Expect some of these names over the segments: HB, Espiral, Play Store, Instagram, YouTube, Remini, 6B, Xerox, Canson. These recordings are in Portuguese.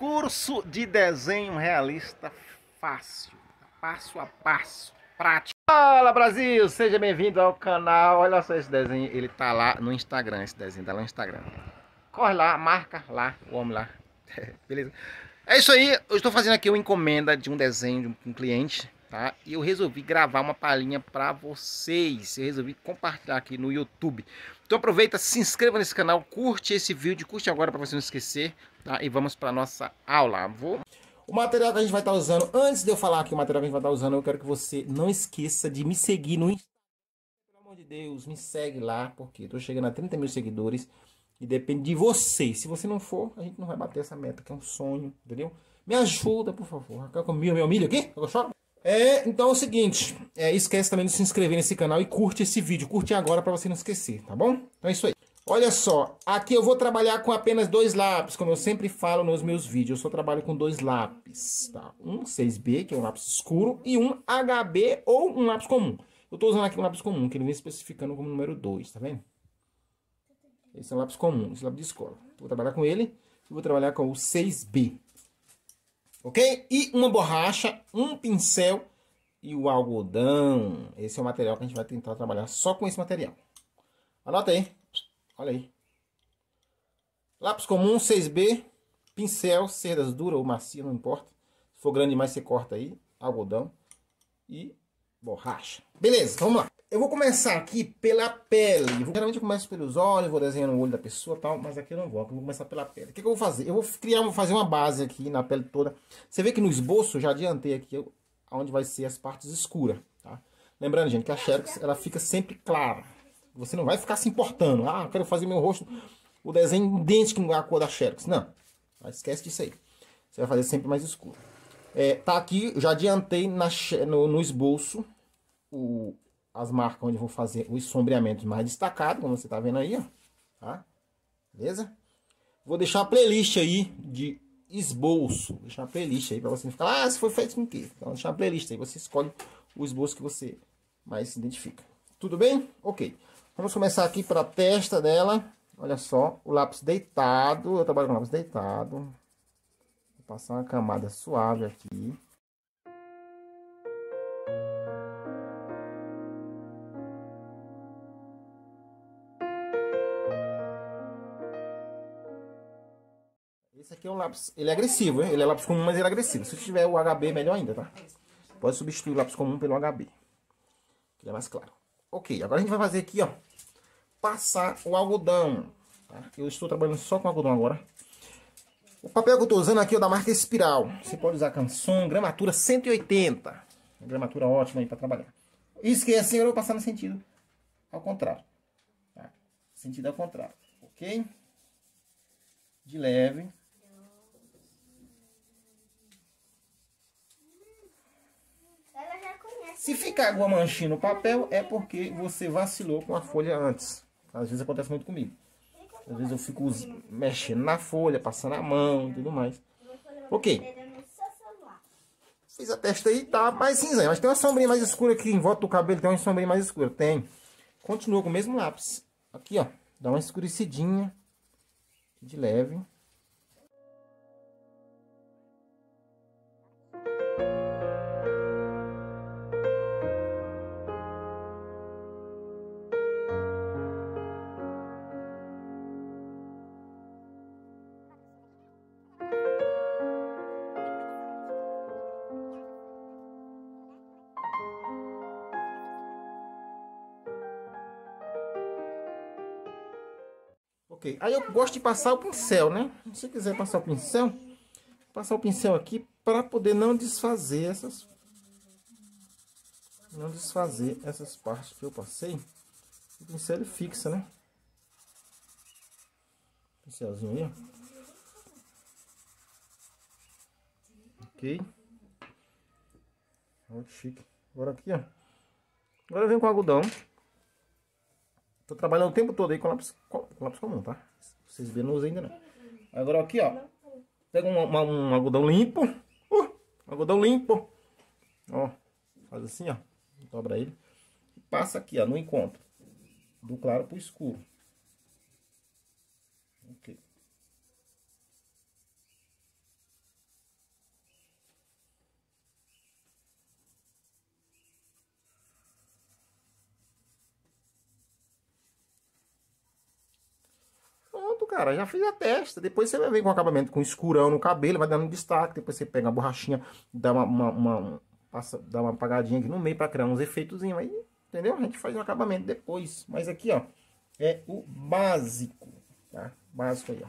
Curso de desenho realista fácil, passo a passo, prático. Fala, Brasil! Seja bem-vindo ao canal. Olha só esse desenho, ele tá lá no Instagram, esse desenho tá lá no Instagram. Corre lá, marca lá, o homem lá. Beleza? É isso aí, eu estou fazendo aqui uma encomenda de um desenho de um cliente, tá? E eu resolvi gravar uma palhinha pra vocês, eu resolvi compartilhar aqui no YouTube. Então aproveita, se inscreva nesse canal, curte esse vídeo, curte agora pra você não esquecer. Tá, e vamos para nossa aula. O material que a gente vai estar usando, antes de eu falar aqui o material que a gente vai estar usando, eu quero que você não esqueça de me seguir no Instagram. Pelo amor de Deus, me segue lá, porque eu tô chegando a 30 mil seguidores e depende de você. Se você não for, a gente não vai bater essa meta, que é um sonho, entendeu? Me ajuda, por favor. Acaba comigo, meu milho aqui? Eu choro. Então é o seguinte, esquece também de se inscrever nesse canal e curte esse vídeo. Curte agora para você não esquecer, tá bom? Então é isso aí. Olha só, aqui eu vou trabalhar com apenas 2 lápis, como eu sempre falo nos meus vídeos. Eu só trabalho com 2 lápis, tá? Um 6B, que é um lápis escuro, e um HB ou um lápis comum. Eu tô usando aqui um lápis comum, que ele vem especificando como número 2, tá vendo? Esse é um lápis comum, esse é um lápis de escola. Vou trabalhar com ele e vou trabalhar com o 6B. Ok? E uma borracha, um pincel e o algodão. Esse é o material que a gente vai tentar trabalhar só com esse material. Anota aí. Olha aí. Lápis comum, 6B. Pincel, cerdas duras ou macia, não importa. Se for grande demais, você corta aí. Algodão e borracha. Beleza, vamos lá. Eu vou começar aqui pela pele. Geralmente eu começo pelos olhos, vou desenhando o olho da pessoa e tal. Mas aqui eu não vou, eu vou começar pela pele. O que eu vou fazer? Eu vou fazer uma base aqui na pele toda. Você vê que no esboço, eu já adiantei aqui onde vai ser as partes escuras. Tá? Lembrando, gente, que a Xerox, ela fica sempre clara. Você não vai ficar se importando. Ah, eu quero fazer meu rosto, o desenho idêntico à cor da Xerox. Não, esquece disso aí. Você vai fazer sempre mais escuro. Tá aqui, já adiantei no esboço as marcas onde eu vou fazer os sombreamentos mais destacados, como você tá vendo aí, ó. Tá? Beleza? Vou deixar a playlist aí de esboço. Vou deixar a playlist aí pra você não ficar, ah, se foi feito com o quê? Então, vou deixar a playlist aí, você escolhe o esboço que você mais se identifica. Tudo bem? Ok. Vamos começar aqui para a testa dela. Olha só, o lápis deitado. Eu trabalho com lápis deitado. Vou passar uma camada suave aqui. Esse aqui é um lápis, ele é agressivo, hein? Ele é lápis comum, mas ele é agressivo. Se tiver o HB, melhor ainda, tá? Pode substituir o lápis comum pelo HB, que é mais claro. Ok, agora a gente vai fazer aqui, ó, passar o algodão, tá? Eu estou trabalhando só com algodão agora. O papel que eu estou usando aqui é da marca Espiral. Você pode usar Canson, gramatura 180. Gramatura ótima aí para trabalhar. Isso que é assim, eu vou passar no sentido ao contrário, tá? Sentido ao contrário, ok? De leve. Se ficar alguma manchinha no papel, é porque você vacilou com a folha antes. Às vezes acontece muito comigo. Às vezes eu fico mexendo na folha, passando a mão e tudo mais. Ok. Fiz a testa aí, tá mais cinza. Mas tem uma sombrinha mais escura aqui em volta do cabelo, tem uma sombrinha mais escura. Tem. Continua com o mesmo lápis. Aqui, ó. Dá uma escurecidinha. De leve. Ok, aí eu gosto de passar o pincel, né? Se você quiser passar o pincel aqui para poder não desfazer essas partes que eu passei. O pincel ele fixa, né? Pincelzinho aí, ó. Ok. Olha que chique. Agora aqui, ó. Agora eu venho com algodão. Tô trabalhando o tempo todo aí com lápis comum, tá? Vocês verem, não usei ainda não. Agora aqui, ó. Pega um algodão limpo. Algodão limpo. Ó. Faz assim, ó. Dobra ele. E passa aqui, ó. No encontro. Do claro pro escuro. Ok. pronto, cara, já fiz a testa. Depois você vai ver com um acabamento com escurão no cabelo, vai dando destaque. Depois você pega uma borrachinha, dá dá uma apagadinha aqui no meio para criar uns efeitozinhos aí, entendeu? A gente faz um acabamento depois. Mas aqui, ó, é o básico, tá? Básico aí, ó.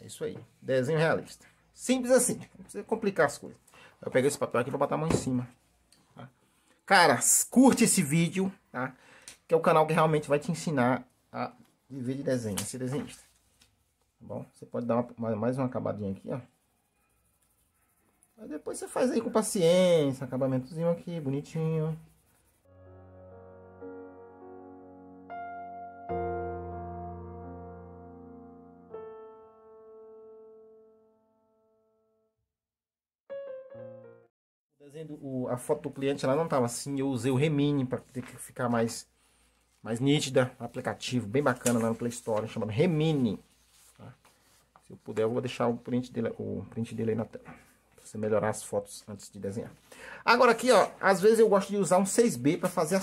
É isso aí. Desenho realista. Simples assim. Não precisa complicar as coisas. Eu peguei esse papel aqui pra botar a mão em cima. Tá? Cara, curte esse vídeo, tá? Que é o canal que realmente vai te ensinar a viver de desenho, a ser desenhista. Tá bom? Você pode dar mais uma acabadinha aqui, ó. Aí depois você faz aí com paciência, acabamentozinho aqui, bonitinho. A foto do cliente lá não estava assim, eu usei o Remini para ter que ficar mais nítida, aplicativo bem bacana lá no Play Store, chamado Remini, tá? Se eu puder eu vou deixar o print dele aí na tela, para você melhorar as fotos antes de desenhar. Agora aqui, ó, às vezes eu gosto de usar um 6B para fazer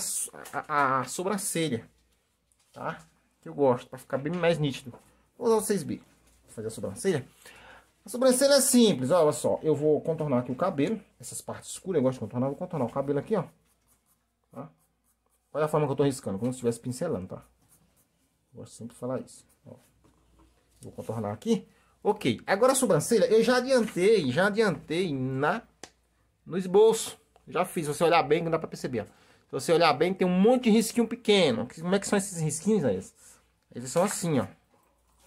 a sobrancelha, tá? Que eu gosto, para ficar bem mais nítido. Vou usar o 6B para fazer a sobrancelha. A sobrancelha é simples, olha só, eu vou contornar aqui o cabelo, essas partes escuras eu gosto de contornar, vou contornar o cabelo aqui, ó. Tá? Olha a forma que eu tô riscando, como se estivesse pincelando, tá? Eu gosto sempre de falar isso, ó. Vou contornar aqui, ok. Agora a sobrancelha, eu já adiantei no esboço, já fiz, se você olhar bem, não dá pra perceber, ó. Se você olhar bem, tem um monte de risquinho pequeno, como é que são esses risquinhos aí? Eles são assim, ó.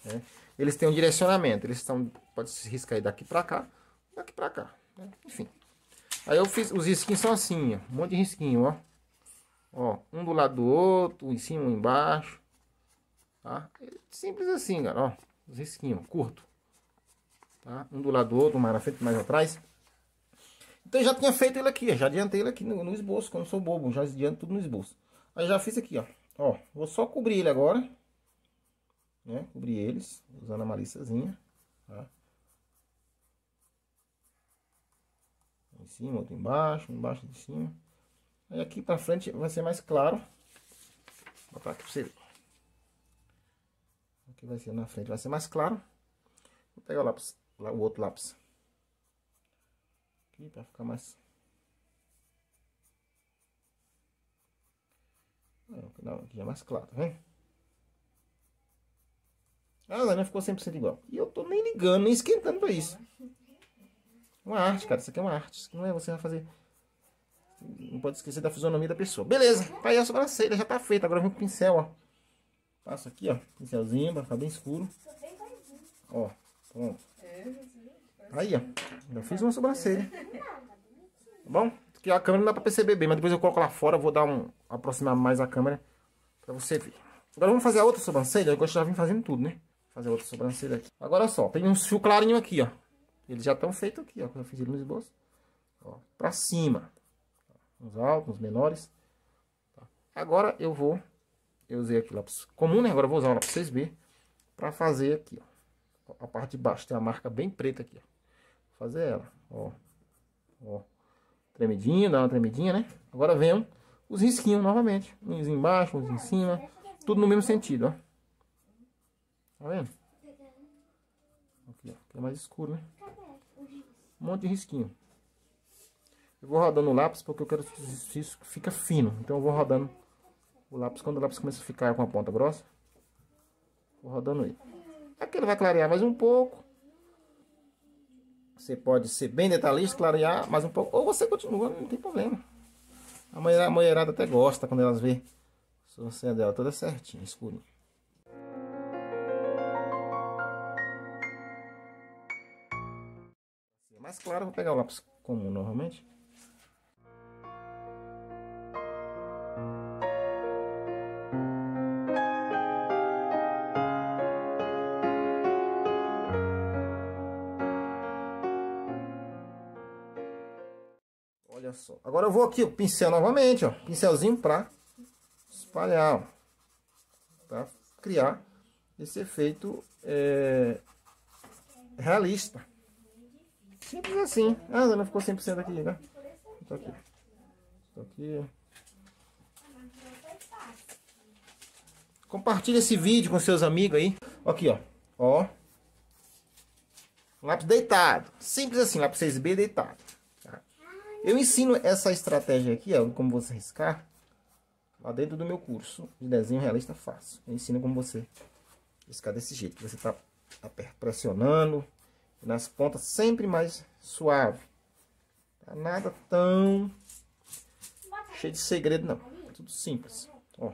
É. Eles têm um direcionamento, eles estão, pode se riscar aí daqui pra cá, né? Enfim. Aí eu fiz, os risquinhos são assim, ó, um monte de risquinho, ó. Ó, um do lado do outro, um em cima, um embaixo, tá? Simples assim, cara, ó, os risquinhos, curto. Tá? Um do lado do outro, mais na frente, mais atrás. Então eu já tinha feito ele aqui, já adiantei ele aqui no esboço, como eu sou bobo, já adianto tudo no esboço. Aí já fiz aqui, ó, ó, vou só cobrir ele agora. Né? Cobrir eles, usando a malíciazinha, tá? Em cima, outro embaixo de cima. Aí aqui pra frente vai ser mais claro. Vou botar aqui pra você ver. Aqui vai ser na frente, vai ser mais claro. Vou pegar o lápis, o outro lápis. Aqui pra ficar mais... Não, aqui é mais claro, tá vendo? Ah, não, ficou 100% igual. E eu tô nem ligando, nem esquentando pra isso. Uma arte, cara. Isso aqui é uma arte. Isso não é você vai fazer... Não pode esquecer da fisionomia da pessoa. Beleza. Tá aí a sobrancelha. Já tá feita. Agora vem com o pincel, ó. Passo aqui, ó. Pincelzinho pra ficar bem escuro. Ó. Pronto. Aí, ó. Já fiz uma sobrancelha. Tá bom? Porque a câmera não dá pra perceber bem. Mas depois eu coloco lá fora. Vou dar um... Aproximar mais a câmera. Pra você ver. Agora vamos fazer a outra sobrancelha. Eu já vim fazendo tudo, né? Fazer outra sobrancelha aqui. Agora só, tem um fio clarinho aqui, ó. Eles já estão feitos aqui, ó. Quando eu fiz ele no esboço. Ó, pra cima. Uns altos, uns menores. Tá. Agora eu vou... Eu usei aqui o lápis comum, né? Agora eu vou usar o lápis 6B. Pra fazer aqui, ó. A parte de baixo tem uma marca bem preta aqui, ó. Vou fazer ela, ó. Ó. Tremidinho, dá uma tremidinha, né? Agora venham os risquinhos novamente. Uns embaixo, uns em cima. Tudo no mesmo sentido, ó. Tá vendo? Aqui, ó. Aqui é mais escuro, né? Um monte de risquinho. Eu vou rodando o lápis porque eu quero que isso fica fino. Então eu vou rodando o lápis. Quando o lápis começa a ficar com a ponta grossa, vou rodando ele. Aqui ele vai clarear mais um pouco. Você pode ser bem detalhista, clarear mais um pouco. Ou você continua, não tem problema. A mulherada até gosta quando elas vê a sobrancelha dela toda certinha, escurinha. Mais claro, vou pegar o lápis comum novamente. Olha só. Agora eu vou aqui, o pincel novamente, ó. Pincelzinho pra espalhar, ó. Pra criar esse efeito realista. Simples assim. Ah, não ficou 100% aqui, né? Tô aqui. Tô aqui. Compartilha esse vídeo com seus amigos aí. Aqui, ó. Ó. Lápis deitado. Simples assim, lápis 6B deitado. Tá? Eu ensino essa estratégia aqui, ó, como você riscar, lá dentro do meu curso de desenho realista fácil. Eu ensino como você riscar desse jeito, que você tá pressionando nas pontas sempre mais suave. Tá? Nada tão cheio de segredo, não. Tudo simples. Ó.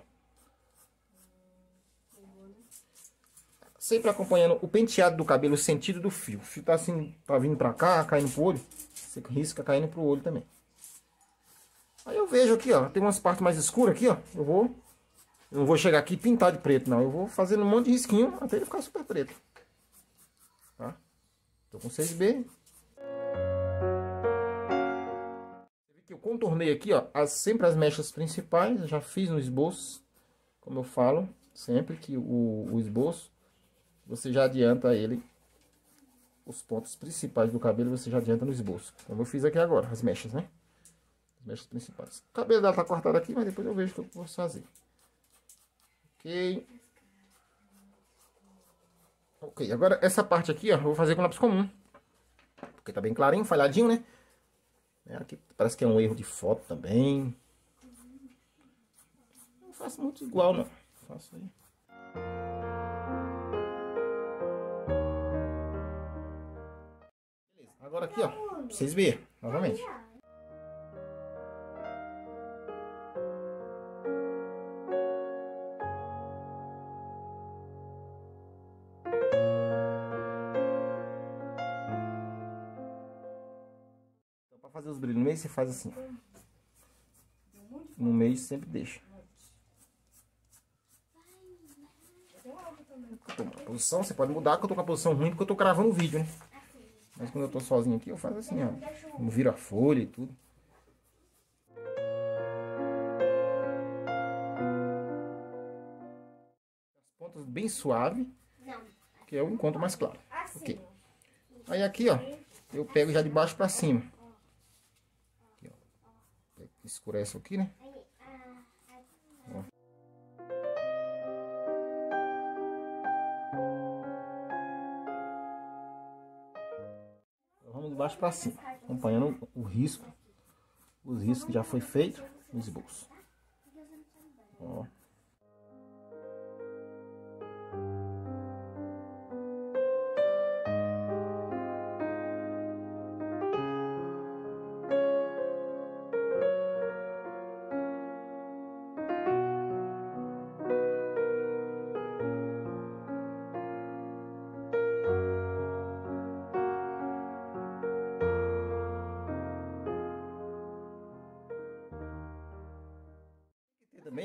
Sempre acompanhando o penteado do cabelo, o sentido do fio. O fio tá assim, tá vindo pra cá, caindo pro olho. Você risca caindo pro olho também. Aí eu vejo aqui, ó. Tem umas partes mais escuras aqui, ó. Eu vou... eu não vou chegar aqui e pintar de preto, não. Eu vou fazendo um monte de risquinho até ele ficar super preto. Tá? Tô com 6B. Eu contornei aqui, ó. Sempre as mechas principais. Eu já fiz no esboço. Como eu falo, sempre que o esboço... você já adianta ele, os pontos principais do cabelo, você já adianta no esboço. Como eu fiz aqui agora, as mechas, né? As mechas principais. O cabelo dela tá cortado aqui, mas depois eu vejo o que eu posso fazer. Ok. Ok, agora essa parte aqui, ó, eu vou fazer com lápis comum. Porque tá bem clarinho, falhadinho, né? Aqui parece que é um erro de foto também. Não faço muito igual, não. Faço aí. Agora aqui, ó, pra vocês verem, novamente. Então, pra fazer os brilhos no meio, você faz assim. No meio, sempre deixa. Eu tô com a posição, você pode mudar, que eu tô com a posição ruim, porque eu tô gravando o vídeo, né? Mas quando eu tô sozinho aqui, eu faço assim, ó. Eu viro a folha e tudo. As pontas bem suave, que é o encontro mais claro. Ok. Aí aqui, ó, eu pego já de baixo pra cima. Aqui, ó. Escurece aqui, né? Baixo para cima, acompanhando o risco, os riscos que já foi feito no esboço. Ó.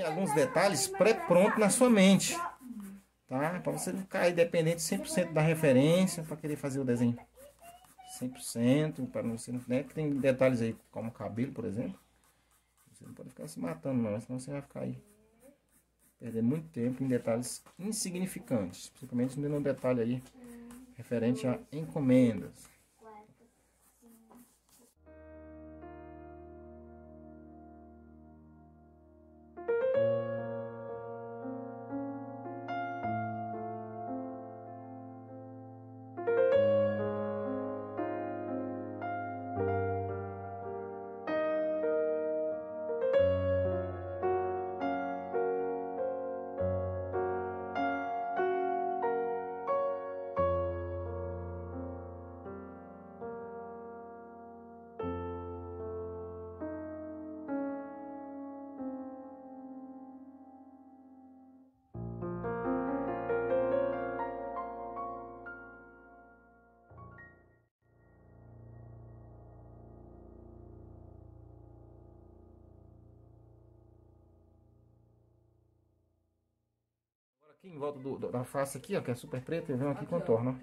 Alguns detalhes pré-pronto na sua mente, tá? Para você não ficar dependente 100% da referência, para querer fazer o desenho 100%, para você não, né? Que tem detalhes aí, como cabelo, por exemplo. Você não pode ficar se matando, não, senão você vai ficar aí perdendo muito tempo em detalhes insignificantes, principalmente no detalhe aí referente a encomendas. Em volta da face aqui, ó, que é super preta, eu venho aqui e contorno.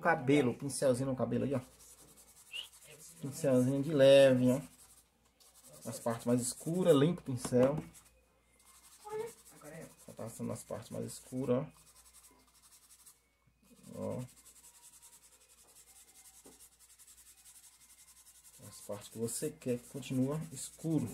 cabelo, pincelzinho no cabelo aí, ó. Pincelzinho de leve, ó. As partes mais escuras, limpa o pincel. Tá passando nas partes mais escuras, ó. As partes que você quer que continua escuro.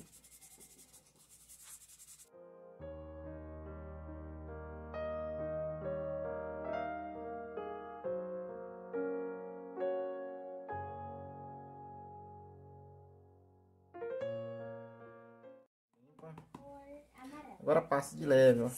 Agora passa de leve, ó.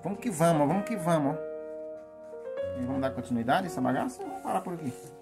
Vamos que vamos, ó. E vamos dar continuidade a essa bagaça ou parar por aqui?